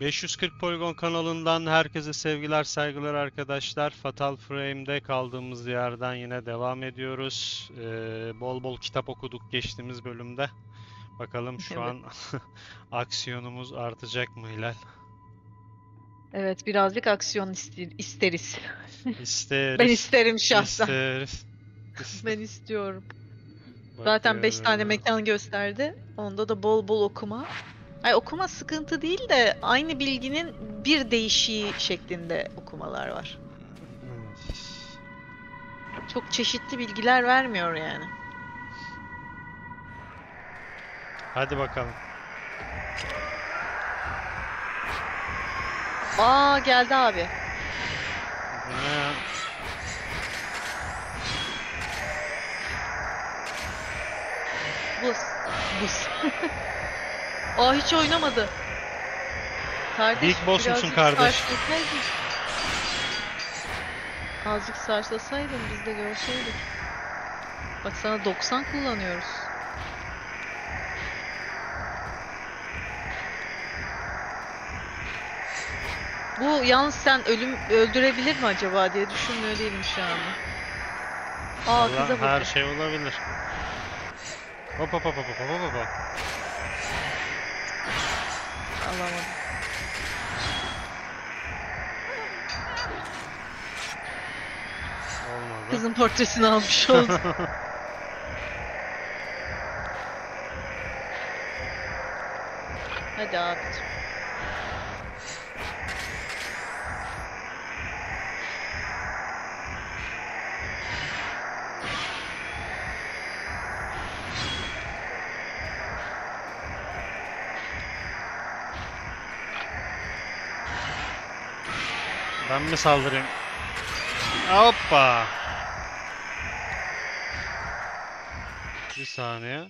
540 Poligon kanalından herkese sevgiler, saygılar arkadaşlar. Fatal Frame'de kaldığımız yerden yine devam ediyoruz. Bol bol kitap okuduk geçtiğimiz bölümde. Bakalım şu an aksiyonumuz artacak mı Hilal? Evet, birazcık aksiyon isteriz. İsteriz. Ben isterim şahsen. İsteriz. Ben istiyorum. Bakıyorum. Zaten 5 tane mekan gösterdi. Onda da bol bol okuma. Ay, okuma sıkıntı değil de aynı bilginin bir değişiği şeklinde okumalar var. Çok çeşitli bilgiler vermiyor yani. Hadi bakalım. Aa, geldi abi. Buz. Aa, hiç oynamadı. Kardeş, Big Boss musun kardeş? Azıcık sarsasaydın, biz de görseydik. Bak, sana 90 kullanıyoruz. Bu yalnız sen öldürebilir mi acaba diye düşünmüyor değilim şu anda. Aa, kıza bak. Her şey olabilir. Hop hop hop hop hop hop. Alamadım. Olmadı. Kızın portresini almış oldu. Hadi abicim. Ben mi saldırayım? Hoppa! Bir saniye.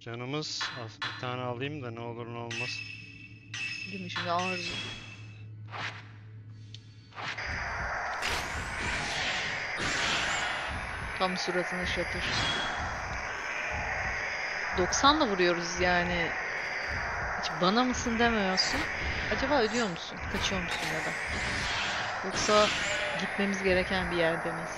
Canımız az, bir tane alayım da ne olur ne olmaz. Değil mi şimdi ağır? Tam suratına şatır. 90'la vuruyoruz yani. Hiç bana mısın demiyorsun. Acaba ödüyor musun? Kaçıyor musun ya da? Yoksa gitmemiz gereken bir yerde miyiz?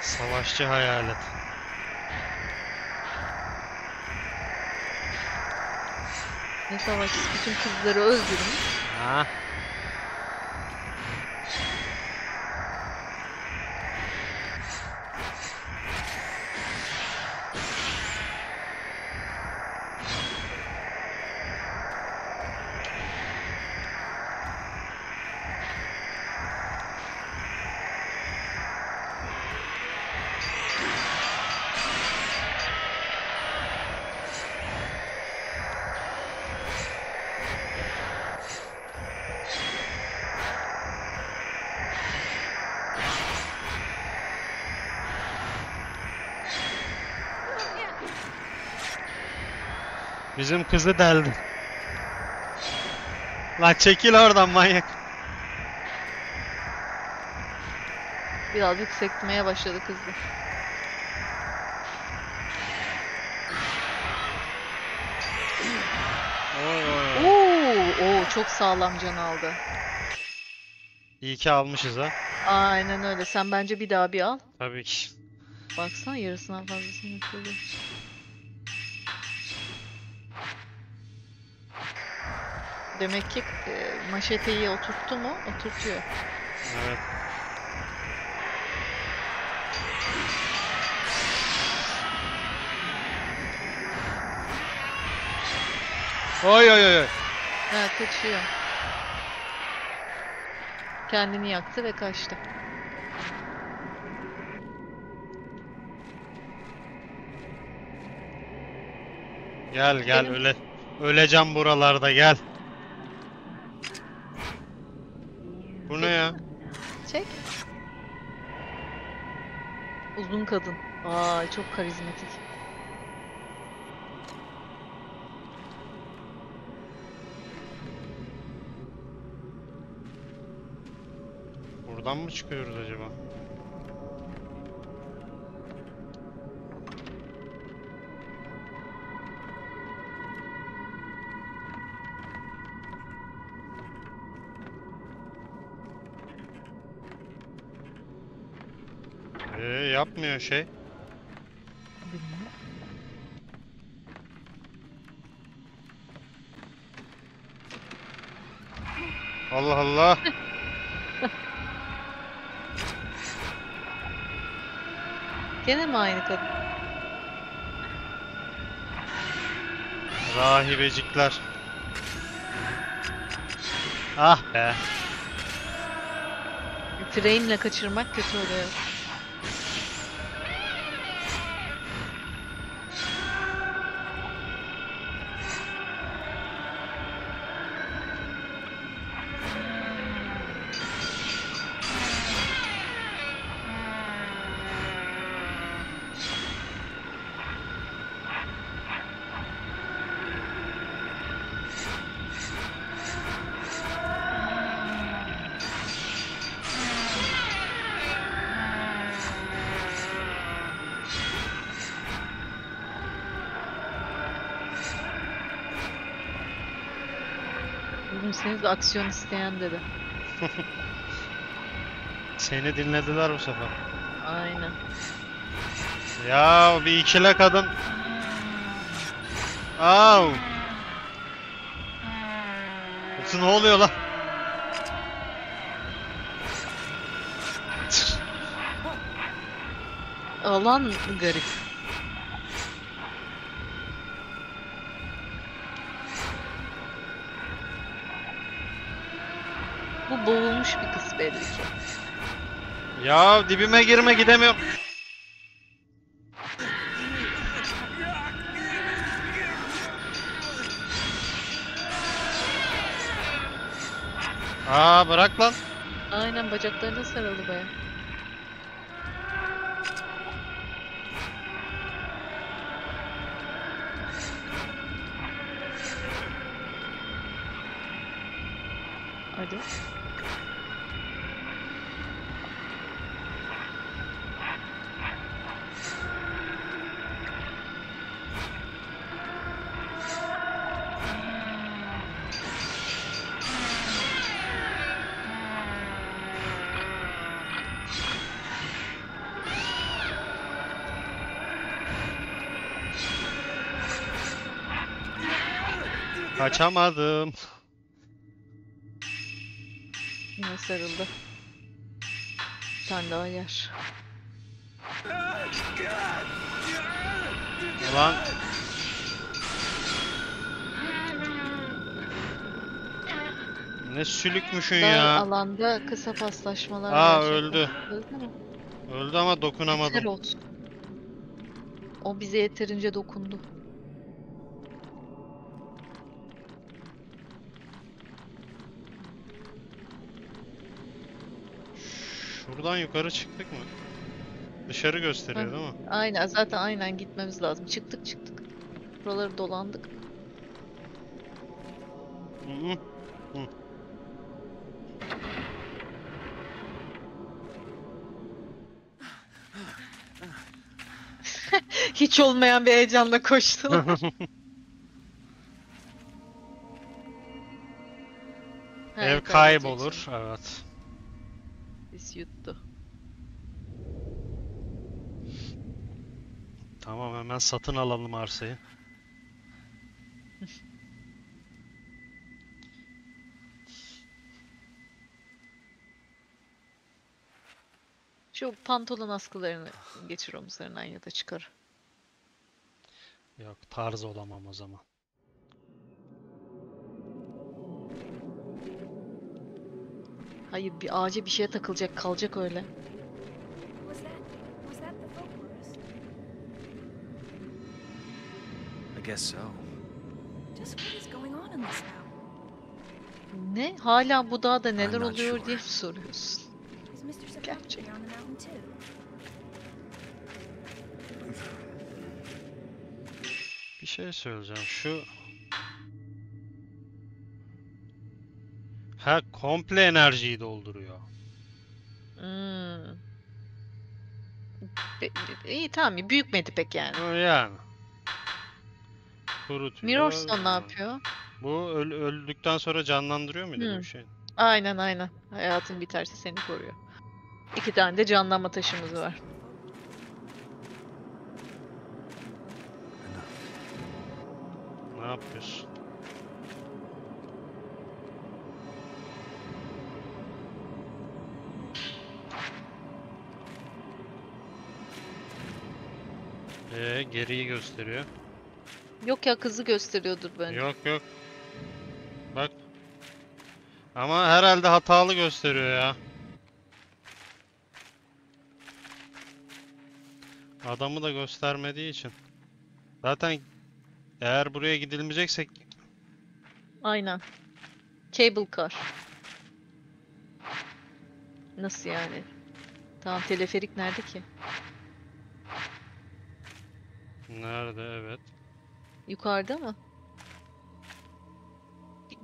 Savaşçı hayalet. Ne savaşçı? Bütün kızları öldürün. Ha. Bizim kızı deldi. Lan çekil oradan manyak. Birazcık sektirmeye başladı kızı. Oo, çok sağlam can aldı. İyi ki almışız ha. Aynen öyle. Sen bence bir daha bir al. Tabii ki. Baksana, yarısından fazlasını yapıyoruz. Demek ki maşeteyi oturttu mu? Oturtuyor. Evet. Oy oy oy. Evet, kaçıyor. Kendini yaktı ve kaçtı. Gel gel, öyle öleceğim buralarda, gel. Bu ne ya? Çek. Uzun kadın. Aa, çok karizmatik. Buradan mı çıkıyoruz acaba? Yapmıyor şey. Allah Allah. Gene mi aynı kadın? Rahibecikler. Ah be. Frame'le kaçırmak kötü oluyor. Aksiyon isteyen dedi. Seni dinlediler bu sefer. Aynen. Ya bir ikile kadın. Au. Ne oluyor lan? Alan garip. Boğulmuş bir kız belli ki. Ya dibime girme, gidemiyorum. Aa bırak lan. Aynen bacaklarına sarıldı baya. Hadi. Kaçamadım. Yine sarıldı. Bir tane daha yer. Ulan. Ne sülükmüşün dar ya. Alanda kısa paslaşmalar. Aa öldü. Öldü mü? Öldü ama dokunamadım. O bize yeterince dokundu. Buradan yukarı çıktık mı? Dışarı gösteriyor ha, değil mi? Aynen, zaten aynen gitmemiz lazım. Çıktık. Buraları dolandık. Hı. Hiç olmayan bir heyecanla koştular. Ev kaybolur, evet. Yuttu. Tamam, hemen satın alalım arsayı. Şu pantolon askılarını geçir omuzlarından ya da çıkar. Yok, tarz olamam o zaman. Hayır, bir ağaca bir şeye takılacak, kalacak öyle. I guess so. Ne? Hala bu dağda neler oluyor diye mi soruyorsun? Gerçekten. Bir şey söyleyeceğim, şu... Ha, komple enerjiyi dolduruyor. İyi tamam, büyükmedi pek yani. Yani. Kurutuyor. Mirrorstone ne yapıyor? Bu öldükten sonra canlandırıyor muydu bir şey? Aynen aynen. Hayatın biterse seni koruyor. 2 tane de canlanma taşımız var. Ne yapıyorsun? Geriyi gösteriyor. Yok ya, kızı gösteriyordur bence. Yok yok. Bak. Ama herhalde hatalı gösteriyor ya. Adamı da göstermediği için. Zaten eğer buraya gidilmeyeceksek... Aynen. Cable car. Nasıl yani? Tamam, teleferik nerede ki? Nerede, evet. Yukarıda mı?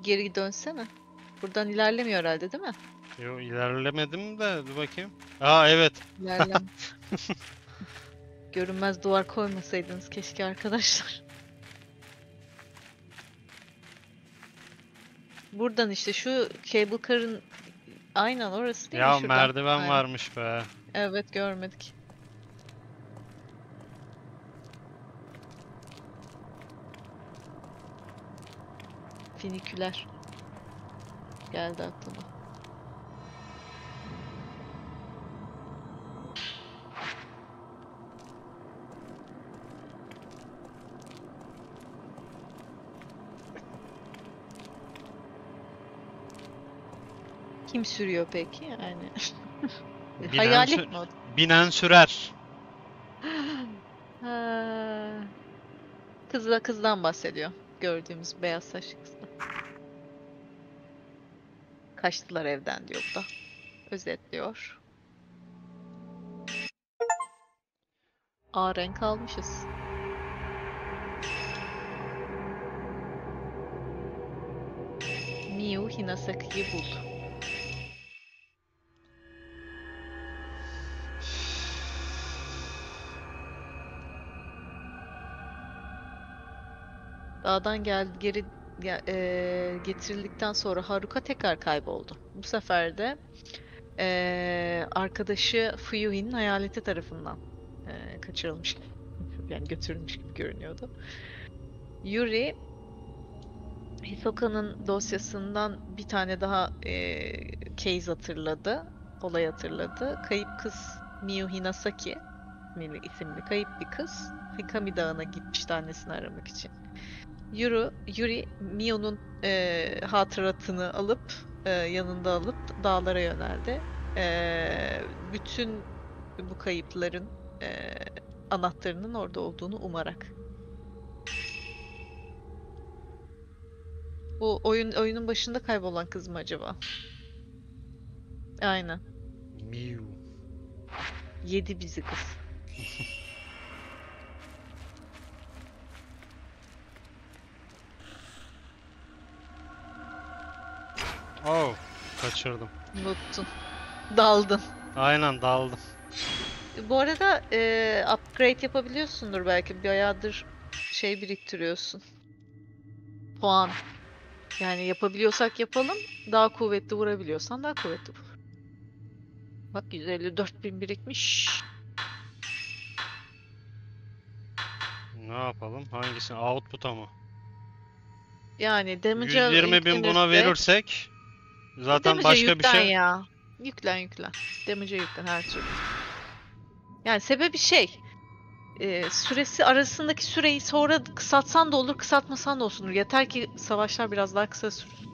Geri dönsene. Buradan ilerlemiyor herhalde değil mi? Yo, ilerlemedim de dur bakayım. Aa evet. İlerlem. Görünmez duvar koymasaydınız keşke arkadaşlar. Buradan işte şu cable car'ın aynen orası değil ya, mi? Ya merdiven aynen varmış be. Evet, görmedik. Finiküler geldi aklıma. Kim sürüyor peki yani? Hayalet mi? Binen sürer. Kızdan bahsediyor. Gördüğümüz beyaz saçlı kızla. Kaçtılar evden diyor da. Özetliyor. A renk almışız. Miu Hinasaki'yi buldu. Dağdan getirildikten sonra Haruka tekrar kayboldu. Bu sefer de arkadaşı Fuyuhin'in hayaleti tarafından kaçırılmış, yani götürülmüş gibi görünüyordu. Yuri Hisoka'nın dosyasından bir tane daha case hatırladı, olay hatırladı. Kayıp kız Miu Hinasaki isimli kayıp bir kız Hikami Dağı'na gitmişti annesini aramak için. Yuri Mio'nun hatıratını alıp yanında alıp dağlara yöneldi. Bütün bu kayıpların anahtarının orada olduğunu umarak. Bu oyunun başında kaybolan kız mı acaba? Aynen. Miu. Yedi bizi kız. Oh, kaçırdım. Unuttun. Daldın. Aynen, daldım. Bu arada upgrade yapabiliyorsundur belki. Bayağıdır şey biriktiriyorsun. Puan. Yani yapabiliyorsak yapalım. Daha kuvvetli vurabiliyorsan daha kuvvetli vur. Bak 154.000 birikmiş. Ne yapalım? Hangisini? Output'a mı? Yani damage'e 120.000 buna verirsek... Zaten damage'e başka yüklen bir şey ya. Yüklen. Damage'e yüklen her türlü. Yani sebebi şey. Süresi arasındaki süreyi sonra kısaltsan da olur, kısaltmasan da olsun. Yeter ki savaşlar biraz daha kısa sürsün.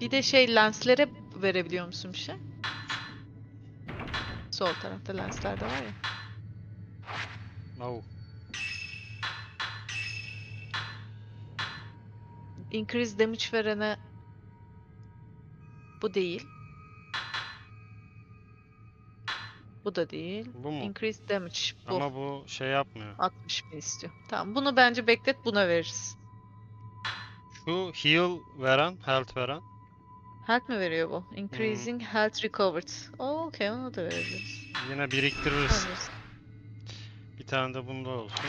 Bir de şey, lenslere verebiliyor musun bir şey? Sol tarafta lensler de var ya. No. Increase damage verene... Bu değil. Bu da değil. Bu mu? Increase damage. Bu. Ama bu şey yapmıyor. 60.000 istiyor. Tamam, bunu bence beklet, buna veririz. Şu heal veren, health veren. Health mi veriyor bu? Increasing health recovered. Oh, okay, onu da veririz. Yine biriktiririz. Bir tane de bunda olsun.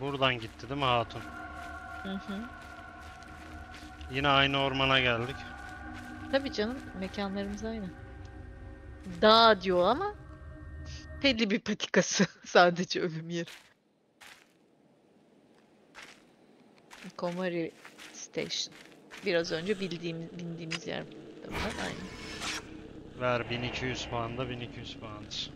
Buradan gitti değil mi hatun? Hı. Yine aynı ormana geldik. Tabii canım, mekanlarımız aynı. Dağ diyor ama belli bir patikası sadece ölüm yeri. Komari Station. Biraz önce bindiğimiz yer. Tamam, aynı. Ver 1200 puanda, 1200 puandır.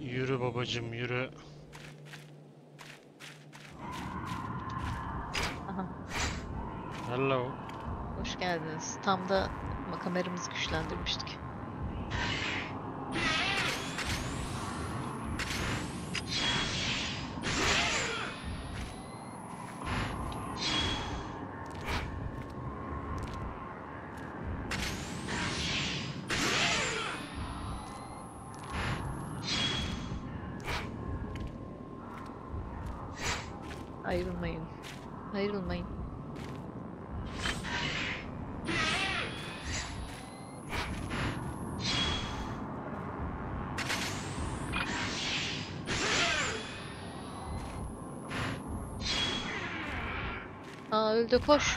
Yürü babacım, yürü. Aha. Hello. Hoş geldiniz. Tam da kameramızı güçlendirmiştik. Ayrılmayın. Ayrılmayın. Aa, öldü, koş.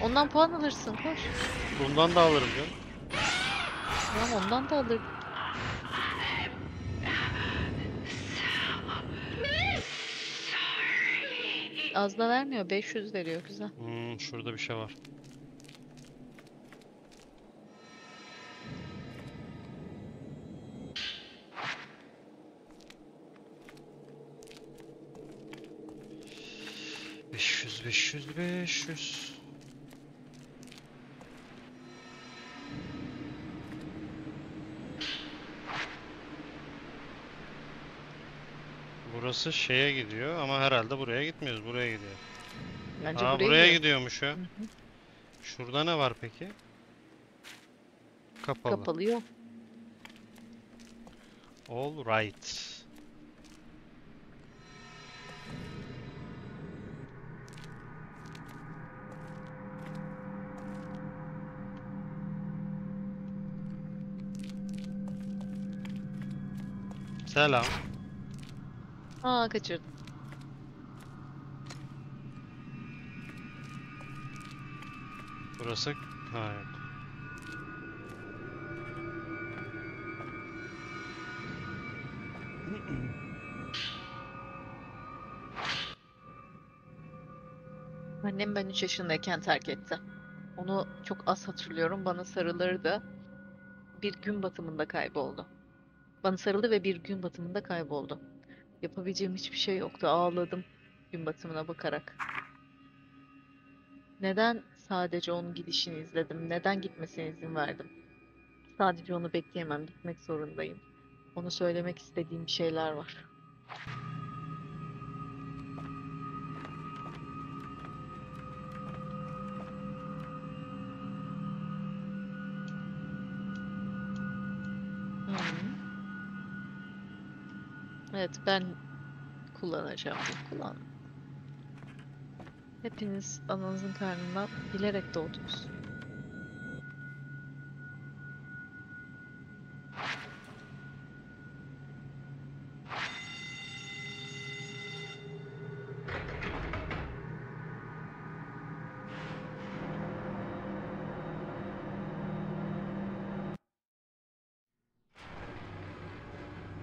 Ondan puan alırsın, koş. Bundan da alırım canım. Tamam, ondan da alırım. Az da vermiyor, 500 veriyor, güzel. Şurada bir şey var. Beş yüz. Burası şeye gidiyor ama herhalde buraya gitmiyoruz, buraya gidiyor. Bence aa, buraya gidiyormuş ya. Şurada ne var peki? Kapalı. Kapalı yok. All right. Selam. Aa, kaçırdım. Burası... Ha, yok. Annem ben 3 yaşındayken terk etti. Onu çok az hatırlıyorum. Bana sarılırdı. Bir gün batımında kayboldu. Bana sarıldı ve bir gün batımında kayboldu. Yapabileceğim hiçbir şey yoktu. Ağladım gün batımına bakarak. Neden sadece onun gidişini izledim? Neden gitmesine izin verdim? Sadece onu bekleyemem. Gitmek zorundayım. Ona söylemek istediğim şeyler var. Evet, ben kullanacağım. Kullan. Hepiniz ananızın karnından bilerek doğdunuz.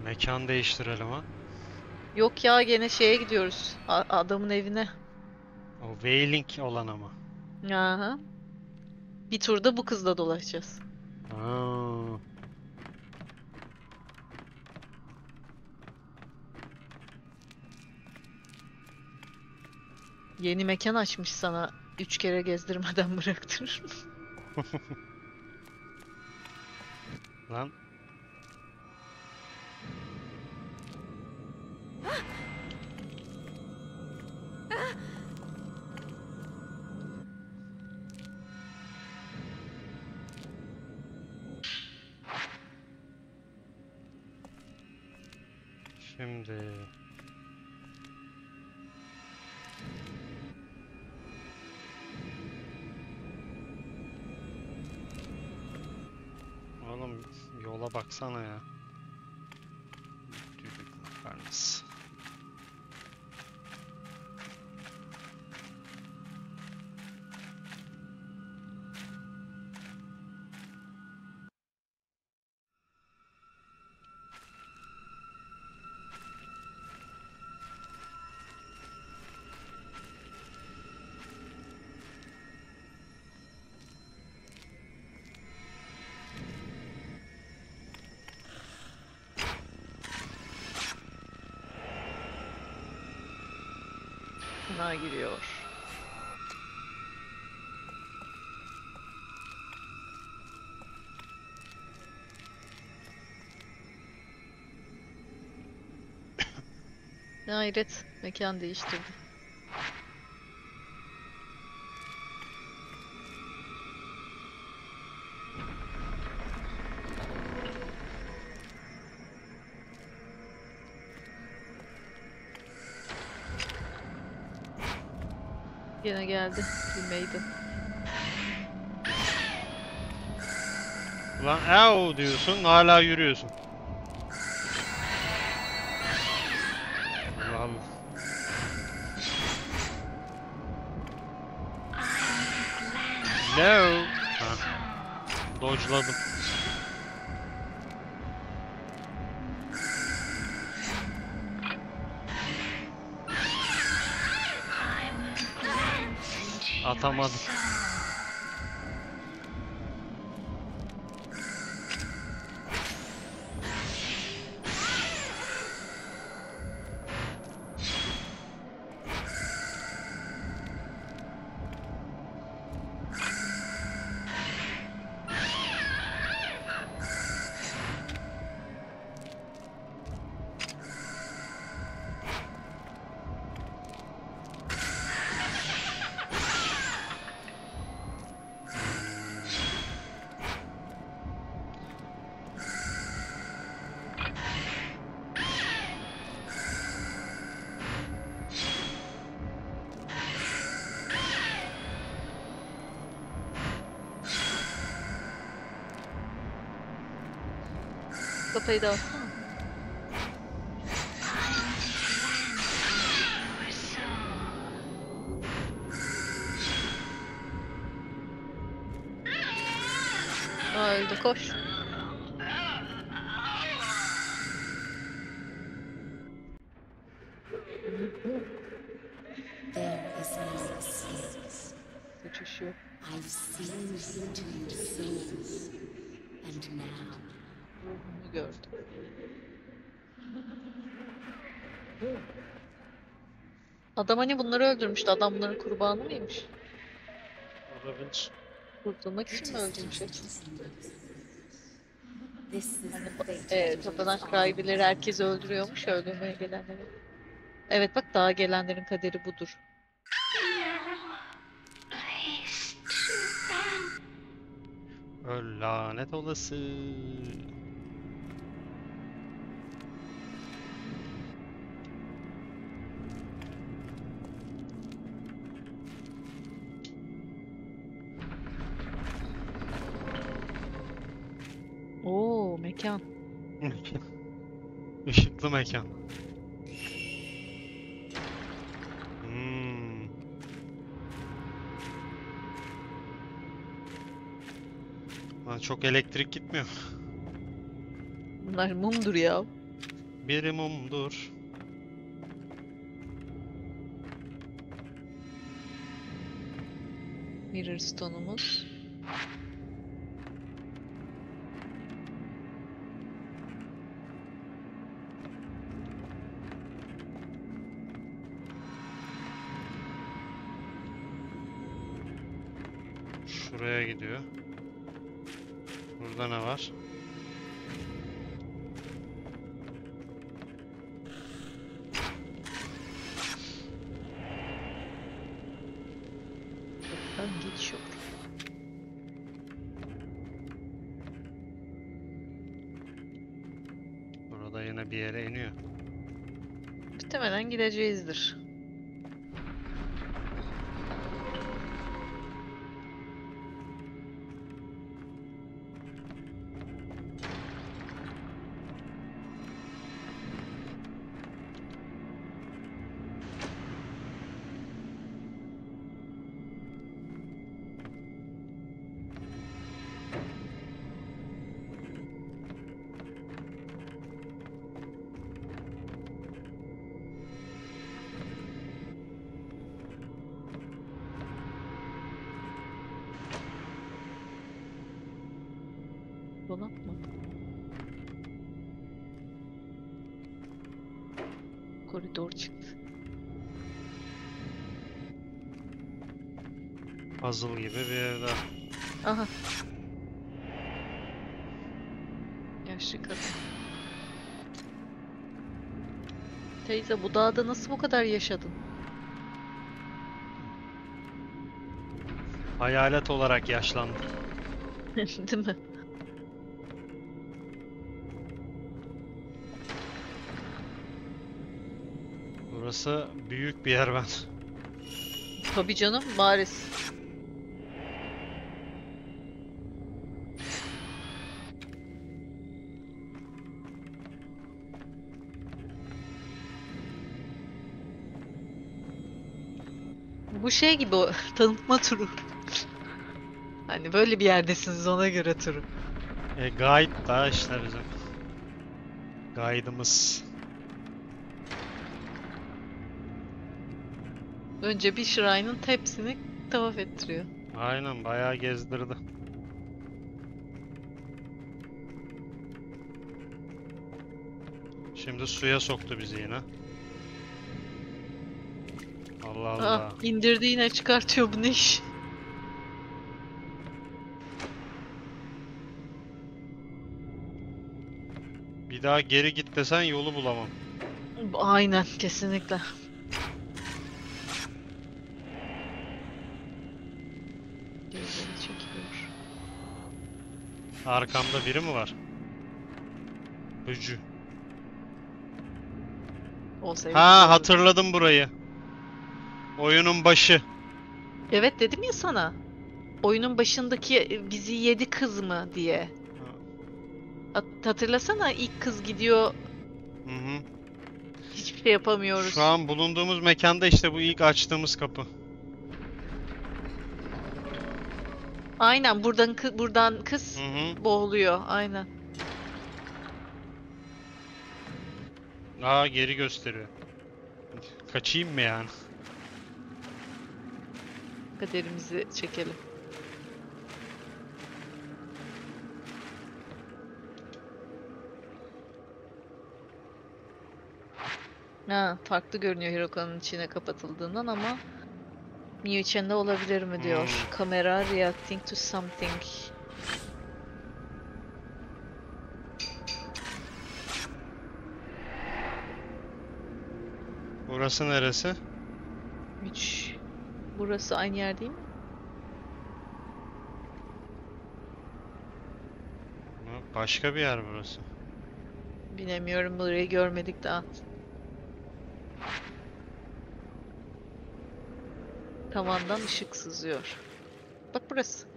Mekan değiştirelim ha. Yok ya, gene şeye gidiyoruz. Adamın evine. O Wailing olan ama. Aha. Bir turda bu kızla dolaşacağız. Aa. Yeni mekan açmış sana. 3 kere gezdirmeden bıraktırır mı? Lan. Şimdi... Oğlum yola baksana ya. Düdük makarnası. Buna giriyor. Ne hayret, mekan değiştirdi. Yine geldi bilmeydi. Ulan ev diyorsun hala yürüyorsun. Allah Allah. No. Dodge'ladım. Atamadım. Kapıyı da alsana. Aa, öldü, koş. Kaçış yok. Ruhunu gördüm. Adam hani bunları öldürmüştü. Adam bunların kurbanı mıymış? Olabilir. Kurtulmak için mi öldürmüş? Yani, tapınak sahibileri herkes öldürüyormuş. Öldürmeye gelenleri. Evet bak, dağa gelenlerin kaderi budur. Öl lanet olası. Oo, mekan. Işıklı mekan. Çok elektrik gitmiyor. Bunlar mumdur ya. Biri mumdur. Mirror stone'umuz. Şuraya gidiyor. Burada ne var? Buradan geç yok. Burada yine bir yere iniyor. muhtemelen gideceğizdir. Koridor çıktı. Puzzle gibi bir yerde. Aha. Yaşlı kadın. Teyze, bu dağda nasıl bu kadar yaşadın? Hayalet olarak yaşlandım. Değil mi? Burası büyük bir yer ben. Tabii canım, bariz. Bu şey gibi o, tanıtma turu. Hani böyle bir yerdesiniz, ona göre turu. Guide da işte bizim. Guide'ımız. Önce bir shrine'ın hepsini tavaf ettiriyor. Aynen, bayağı gezdirdi. Şimdi suya soktu bizi yine. Allah Allah. Aa, indirdi yine, çıkartıyor, bu ne iş? Bir daha geri git desen yolu bulamam. Aynen, kesinlikle. Arkamda biri mi var? Bücü. Ha, hatırladım burayı. Oyunun başı. Evet, dedim ya sana. Oyunun başındaki bizi yedi kız mı diye. Hatırlasana, ilk kız gidiyor. Hı hı. Hiçbir şey yapamıyoruz. Şu an bulunduğumuz mekanda işte bu ilk açtığımız kapı. Aynen, buradan kız boğuluyor, aynen. Aa, geri gösteriyor. Kaçayım mı yani? Kaderimizi çekelim. Ha, farklı görünüyor Hiroka'nın içine kapatıldığından ama... Mio içinde olabilir mi diyor. Kamera reacting to something. Burası neresi? Hiç. Burası aynı yer değil mi? Başka bir yer burası. Bilemiyorum, burayı görmedik daha. Tavandan ışık sızıyor. Bak burası.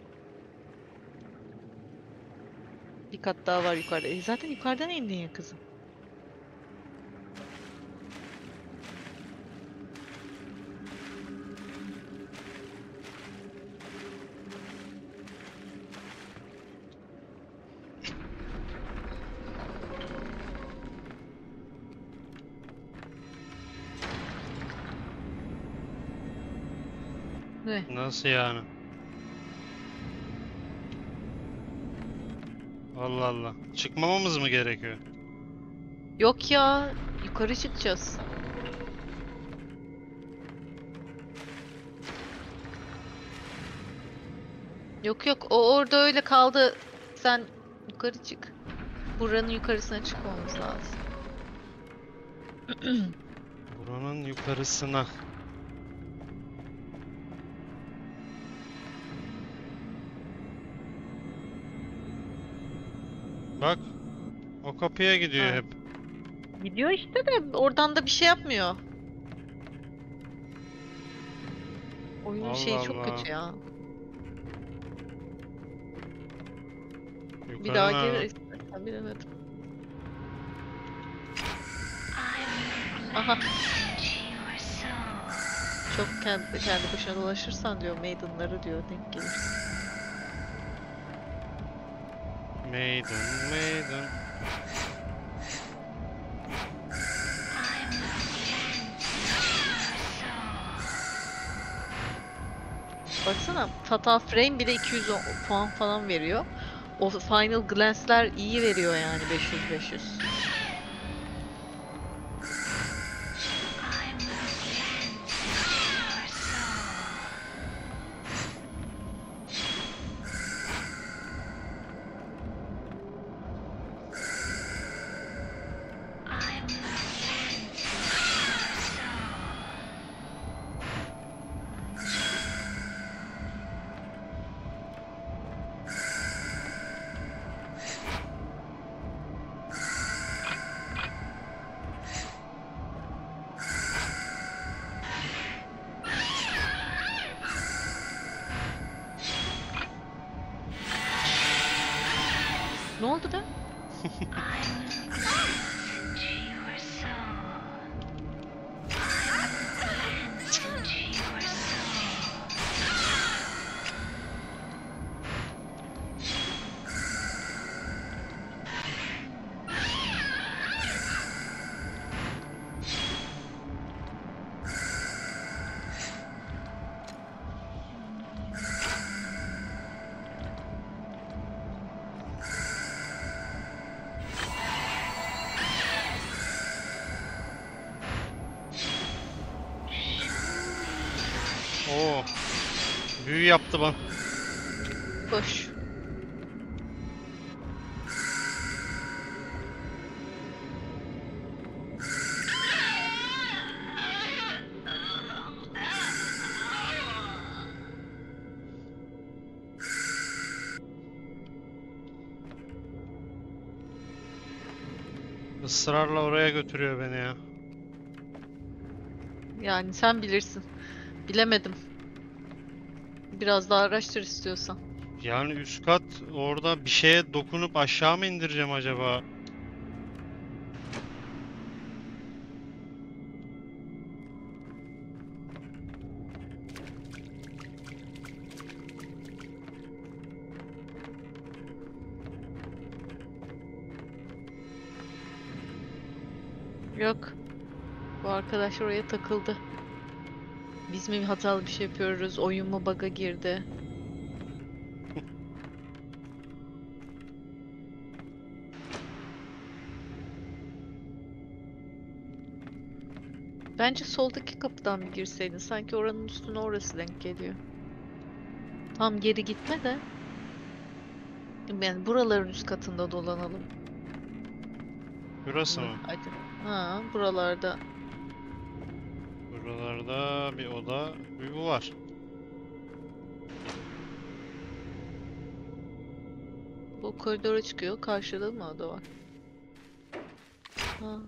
Bir kat daha var yukarıda. Zaten yukarıdan indin ya kızım. Nasıl yani? Allah Allah. Çıkmamamız mı gerekiyor? Yok ya. Yukarı çıkacağız. Yok yok. O orada öyle kaldı. Sen yukarı çık. Buranın yukarısına çıkmamız lazım. Buranın yukarısına. Bak, o kapıya gidiyor hep. Gidiyor işte de oradan da bir şey yapmıyor. Oyunun Allah şeyi çok kötü ya. Yukarı bir daha gelir istersen bilemedim. Aha. Çok kendi başına dolaşırsan diyor maidenları diyor denk gelirsin. Maiden. Baksana Fatal Frame bile 200 puan falan veriyor. O Final Glance'ler iyi veriyor yani 500-500. Büyü yaptı bana. Koş. Israrla oraya götürüyor beni ya. Yani sen bilirsin. Bilemedim. Biraz daha araştır istiyorsan. Yani üst kat orada bir şeye dokunup aşağı mı indireceğim acaba? Yok. Bu arkadaş oraya takıldı. Biz mi hatalı bir şey yapıyoruz? Oyun mu bug'a girdi? Bence soldaki kapıdan bir girseydin. Sanki oranın üstüne orası denk geliyor. Tam geri gitme de. Yani buraların üst katında dolanalım. Burası mı? Hadi. Ha, buralarda. Buralarda bir oda, bir bu var. Bu koridora çıkıyor. Karşıda mı oda var? Ha.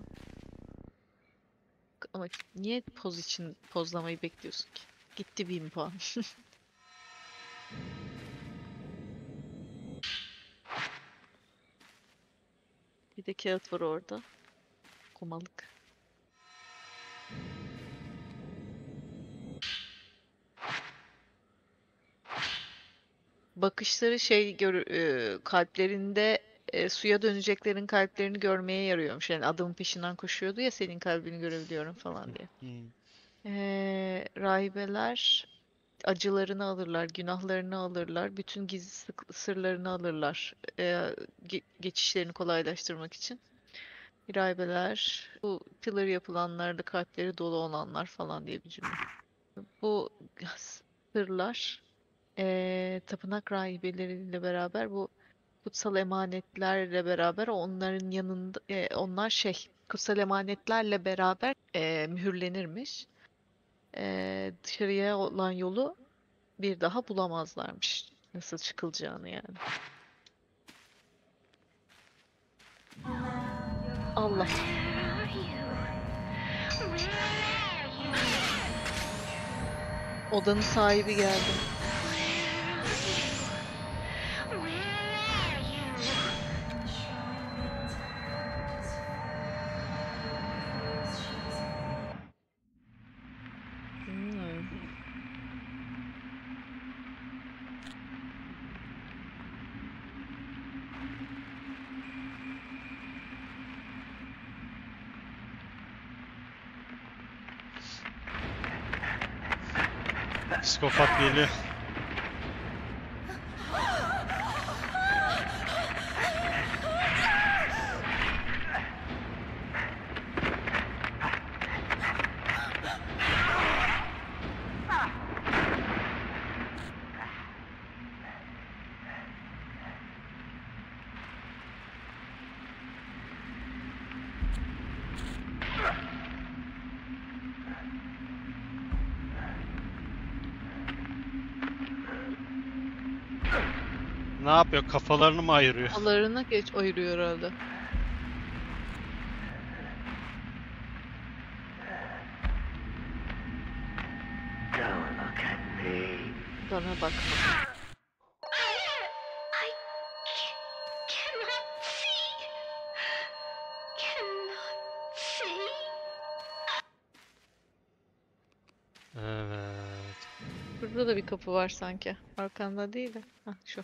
Ama niye poz için pozlamayı bekliyorsun ki? Gitti 1000 puan. Bir de kağıt var orada. Komalık. Bakışları şey kalplerinde suya döneceklerin kalplerini görmeye yarıyormuş. Yani adamın peşinden koşuyordu ya senin kalbini görebiliyorum falan diye. Rahibeler acılarını alırlar, günahlarını alırlar, bütün gizli sırlarını alırlar geçişlerini kolaylaştırmak için. Rahibeler, bu pillar yapılanlarda kalpleri dolu olanlar falan diye bir cümle. Bu sırlar tapınak rahibeleriyle beraber bu kutsal emanetlerle beraber onların yanında onlar kutsal emanetlerle beraber mühürlenirmiş. Dışarıya olan yolu bir daha bulamazlarmış. Nasıl çıkılacağını yani. Allah. Odanın sahibi geldi. Psikopat geliyor. Ne yapıyor? Kafalarını mı ayırıyor? Kafalarını geç ayırıyor herhalde. Bana bak. Evet. Burada da bir kapı var sanki. Arkanda değil de. Hah, şu.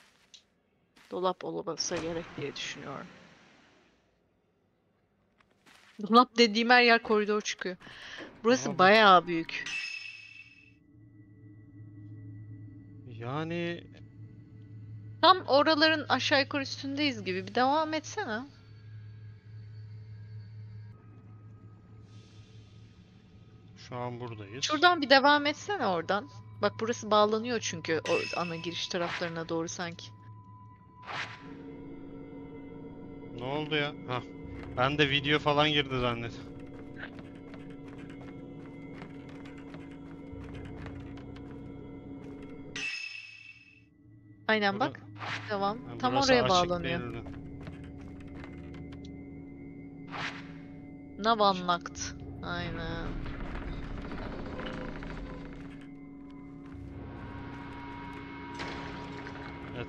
Dolap olmasa gerek diye düşünüyorum. Dolap dediğim her yer koridor çıkıyor. Burası tamam. Bayağı büyük. Yani... Tam oraların aşağı yukarı üstündeyiz gibi. Bir devam etsene. Şu an buradayız. Şuradan bir devam etsene oradan. Bak burası bağlanıyor çünkü o ana giriş taraflarına doğru sanki. Ne oldu ya? Hah. Ben de video falan girdi zannettim. Aynen burada... bak. Tamam. Yani tam oraya bağlanıyor. Değildi. Nav unlocked. Aynen.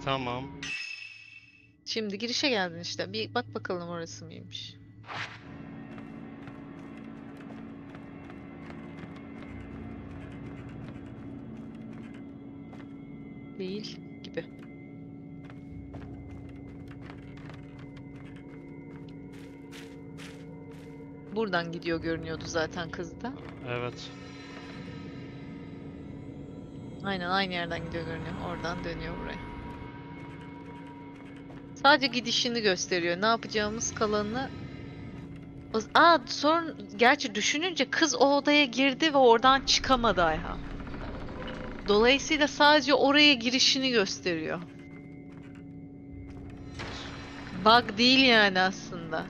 Tamam. Şimdi girişe geldin işte. Bir bak bakalım orası mıymış. Değil gibi. Buradan gidiyor görünüyordu zaten kız da. Evet. Aynen aynı yerden gidiyor görünüyor. Oradan dönüyor buraya. Sadece gidişini gösteriyor. Ne yapacağımız kalanını... Aa sonra... Gerçi düşününce kız o odaya girdi ve oradan çıkamadı Ayha. Dolayısıyla sadece oraya girişini gösteriyor. Bug değil yani aslında.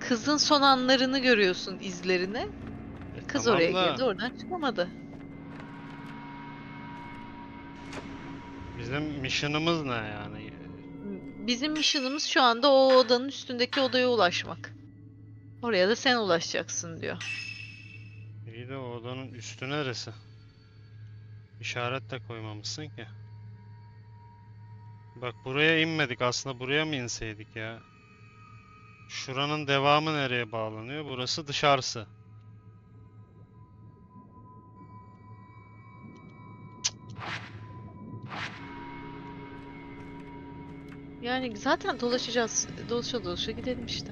Kızın son anlarını görüyorsun, izlerini. Kız tamam oraya girdi, oradan çıkamadı. Bizim mission'ımız ne yani? Bizim mission'ımız şu anda o odanın üstündeki odaya ulaşmak. Oraya da sen ulaşacaksın diyor. İyi de o odanın üstü neresi? İşaret de koymamışsın ki. Bak buraya inmedik. Aslında buraya mı inseydik ya? Şuranın devamı nereye bağlanıyor? Burası dışarısı. Yani zaten dolaşacağız. Dolaşa dolaşa gidelim işte.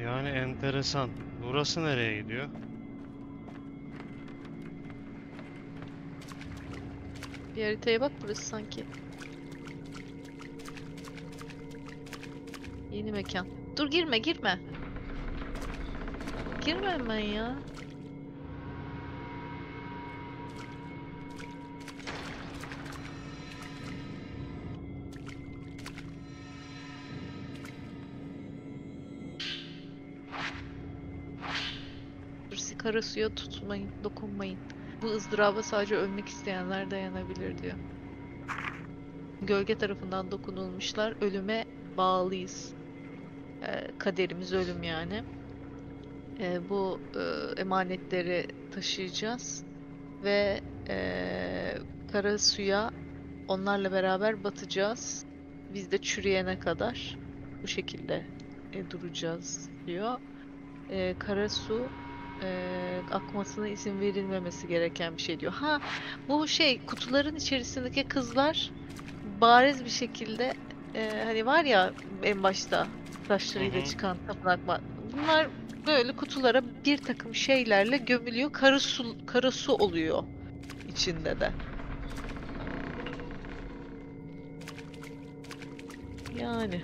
Yani enteresan. Burası nereye gidiyor? Bir haritaya bak, burası sanki. Yeni mekan. Dur girme girme. Girme hemen ya. Karasu'ya tutmayın, dokunmayın. Bu ızdıraba sadece ölmek isteyenler dayanabilir diyor. Gölge tarafından dokunulmuşlar, ölüme bağlıyız. kaderimiz ölüm yani. Bu emanetleri taşıyacağız ve Karasu'ya onlarla beraber batacağız. Biz de çürüyene kadar bu şekilde duracağız diyor. Karasu akmasına izin verilmemesi gereken bir şey diyor. Ha, bu şey kutuların içerisindeki kızlar bariz bir şekilde hani var ya en başta taşlarıyla çıkan tapınaklar. Bunlar böyle kutulara bir takım şeylerle gömülüyor. Karasu oluyor içinde de. Yani.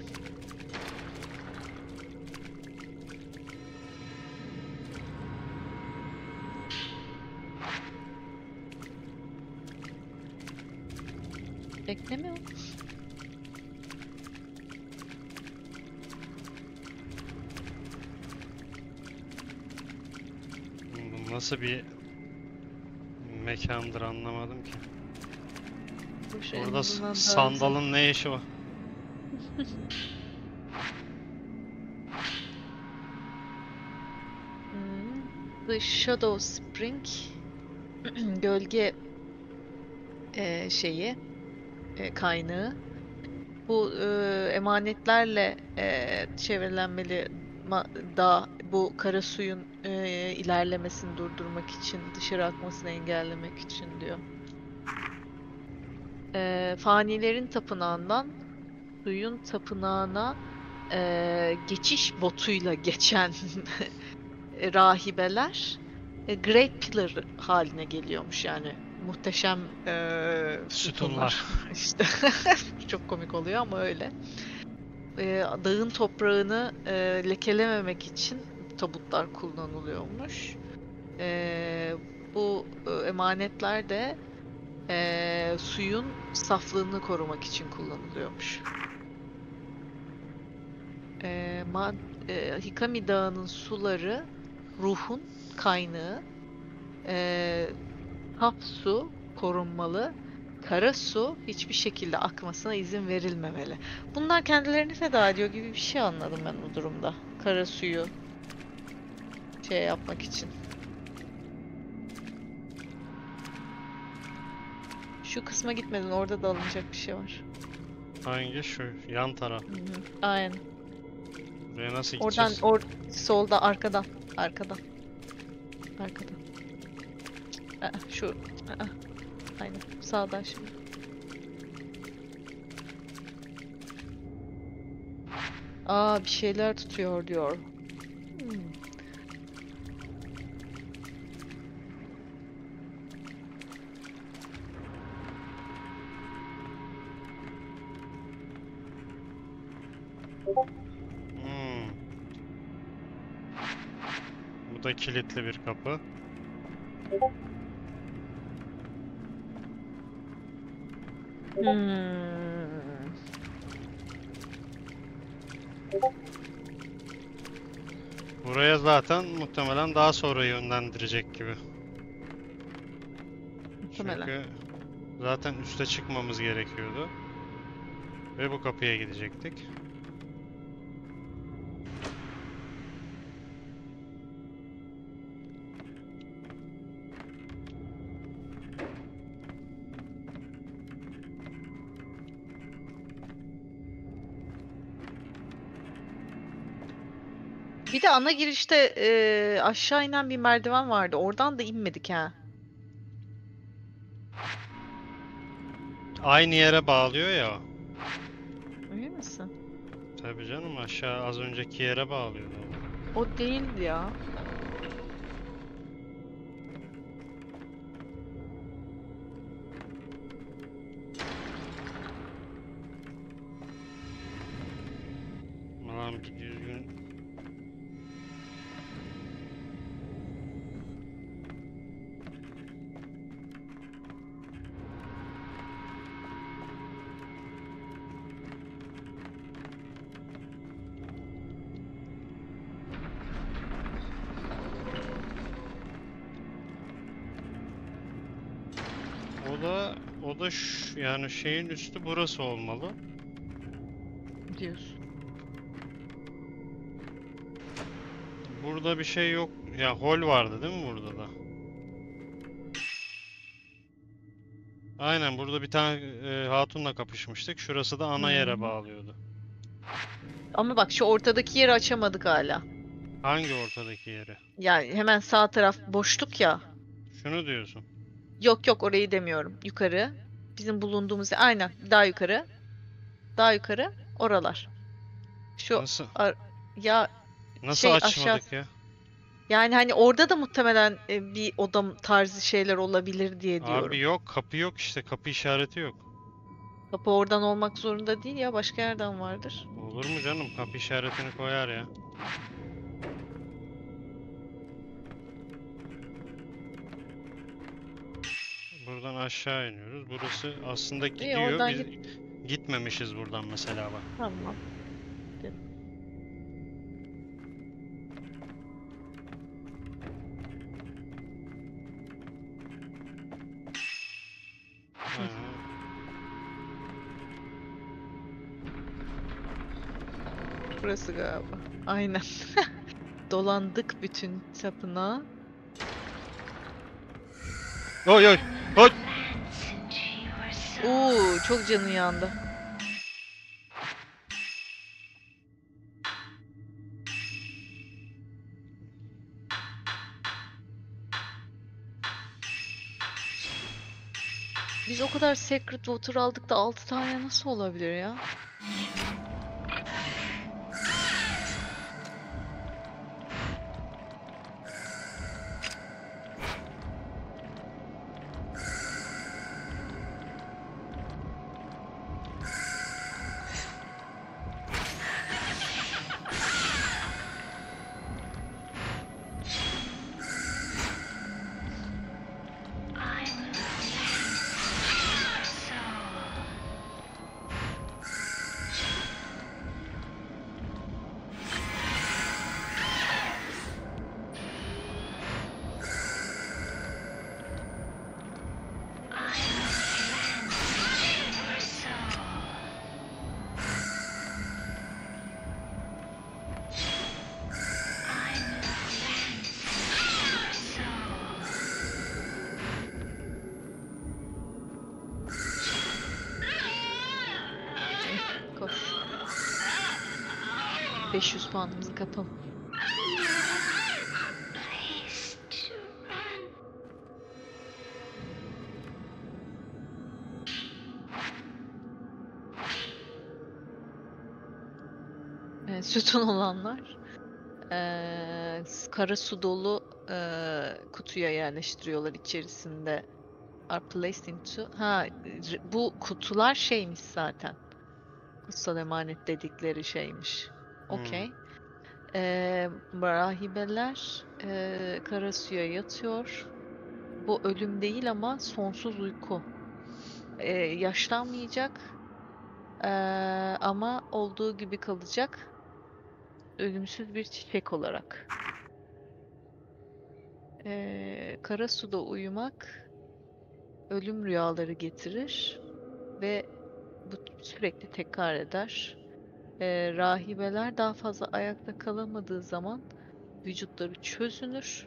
Beklemiyorum. Nasıl bir mekandır anlamadım ki. Orada sandalın ne işi var? The Shadow Spring gölge şeyi kaynağı. Bu emanetlerle çevrelenmeli dağ bu Karasu'nun ilerlemesini durdurmak için, dışarı akmasını engellemek için diyor. Fanilerin tapınağından suyun tapınağına geçiş botuyla geçen rahibeler Great Pillar haline geliyormuş yani. Muhteşem sütunlar. İşte çok komik oluyor ama öyle. Dağın toprağını lekelememek için tabutlar kullanılıyormuş. Bu emanetler de suyun saflığını korumak için kullanılıyormuş. Hikami Dağı'nın suları ruhun kaynağı. Saf su korunmalı, kara su hiçbir şekilde akmasına izin verilmemeli. Bunlar kendilerini feda ediyor gibi bir şey anladım ben bu durumda. Kara suyu şey yapmak için. Şu kısma gitmedin, orada da alınacak bir şey var. Hangi şu? Yan taraf. Hı -hı. Aynen. Buraya nasıl gideceğiz? Oradan, solda, arkadan. Şu, aynen sağdan şimdi. Bir şeyler tutuyor diyor. Bu da kilitli bir kapı. Buraya zaten muhtemelen daha sonra yönlendirecek gibi. Muhtemelen. Çünkü zaten üste çıkmamız gerekiyordu. Ve bu kapıya gidecektik. Bir de ana girişte aşağı inen bir merdiven vardı. Oradan da inmedik ha. Aynı yere bağlıyor ya. Öyle misin? Tabii canım, aşağı az önceki yere bağlıyordu. O değildi ya. Ulan bir düzgün... O da yani şeyin üstü burası olmalı. Diyorsun. burada bir şey yok. Ya hol vardı değil mi burada da? Aynen, burada bir tane hatunla kapışmıştık. Şurası da ana yere bağlıyordu. Ama bak şu ortadaki yeri açamadık hala. Hangi ortadaki yeri? Yani hemen sağ taraf boşluk ya. Şunu diyorsun. Yok yok, orayı demiyorum. Yukarı. Bizim bulunduğumuz yer. Aynen, daha yukarı. Daha yukarı. Oralar. Şu nasıl? Ya nasıl şey, açmadık aşağı... ya? Yani hani orada da muhtemelen bir odam tarzı şeyler olabilir diye diyorum. Abi yok, kapı yok işte, kapı işareti yok. Kapı oradan olmak zorunda değil ya, başka yerden vardır. Olur mu canım, kapı işaretini koyar ya. Buradan aşağı iniyoruz. Burası aslında gidiyor. Biz gitmemişiz buradan mesela bak. Tamam. Burası galiba. Aynen. Dolandık bütün tapınağı. Oy oy oy. Çok canı yandı. Biz o kadar Secret Water aldık da 6 tane nasıl olabilir ya? Puanımızı kapalım. Sütun olanlar kara su dolu kutuya yerleştiriyorlar içerisinde. Are placed into. Ha, bu kutular şeymiş zaten. Kutsal emanet dedikleri şeymiş. Okey. Rahibeler Karasu'ya yatıyor. Bu ölüm değil ama sonsuz uyku. Yaşlanmayacak ama olduğu gibi kalacak. Ölümsüz bir çiçek olarak. Karasu'da uyumak ölüm rüyaları getirir ve bu sürekli tekrar eder. Rahibeler daha fazla ayakta kalamadığı zaman vücutları çözünür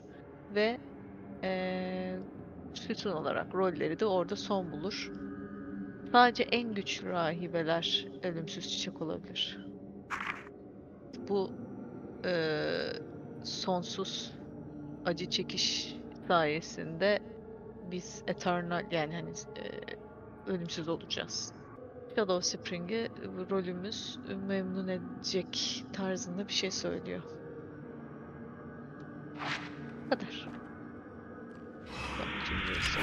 ve sütun olarak rolleri de orada son bulur. Sadece en güçlü rahibeler ölümsüz çiçek olabilir. Bu sonsuz acı çekiş sayesinde biz eternal, yani hani ölümsüz olacağız. Shadow Spring'i rolümüz memnun edecek tarzında bir şey söylüyor. Bu kadar.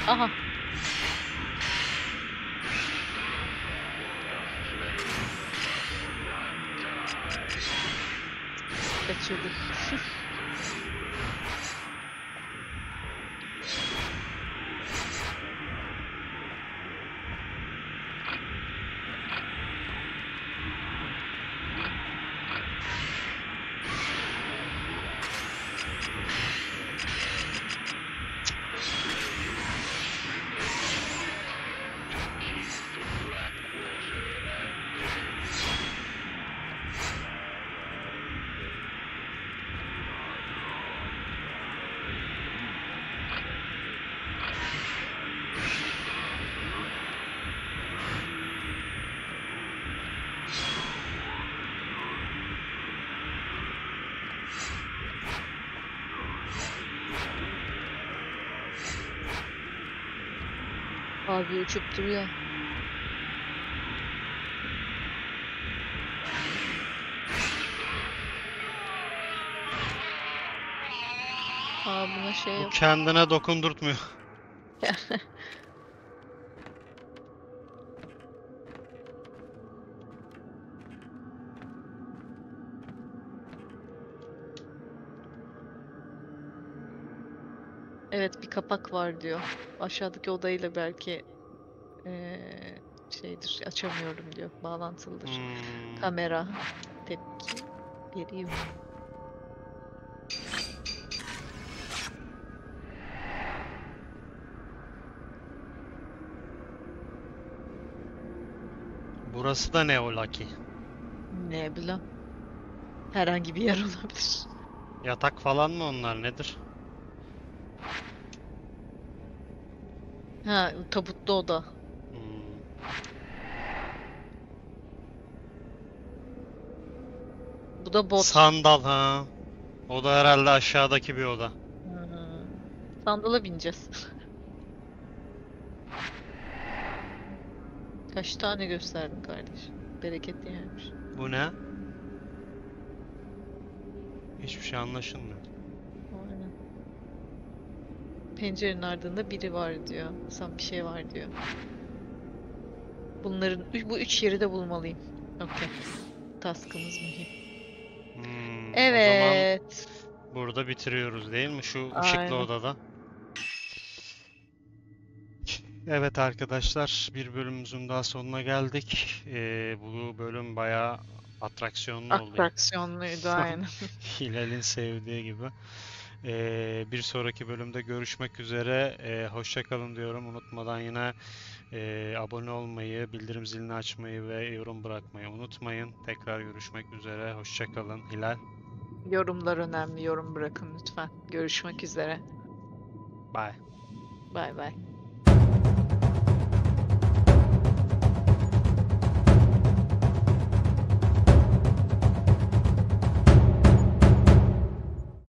Aha. Kaçırdık. Abi uçup duruyor. Abi buna şey yok. Kendine dokundurtmuyor. Evet, bir kapak var diyor. Aşağıdaki odayla belki şeydir, açamıyorum diyor. Bağlantılıdır. Hmm. Kamera, tepki, vereyim. Burası da ne ola ki? Ne bileyim. Herhangi bir yer olabilir. Yatak falan mı onlar, nedir? Ha, tabutlu oda. Hmm. Bu da bot. Sandal ha. O da herhalde aşağıdaki bir oda. Hmm. Sandala bineceğiz. Kaç tane gösterdin kardeş? Bereketli yermiş. Bu ne? Hiçbir şey anlaşılmıyor. Aynen. Pencerenin ardında biri var diyor. Sen bir şey var diyor. Bunların bu üç yeri de bulmalıyım. Okey. Taskımız mühim. Hmm, evet. Burada bitiriyoruz değil mi? Şu aynen. Işıklı odada. Evet arkadaşlar, bir bölümümüzün daha sonuna geldik. Bu bölüm bayağı atraksiyonlu oldu. Atraksiyonluydu aynen. Hilal'in sevdiği gibi. Bir sonraki bölümde görüşmek üzere. Hoşçakalın diyorum. Unutmadan yine abone olmayı, bildirim zilini açmayı ve yorum bırakmayı unutmayın. Tekrar görüşmek üzere. Hoşçakalın Hilal. Yorumlar önemli. Yorum bırakın lütfen. Görüşmek üzere. Bye. Bye bye.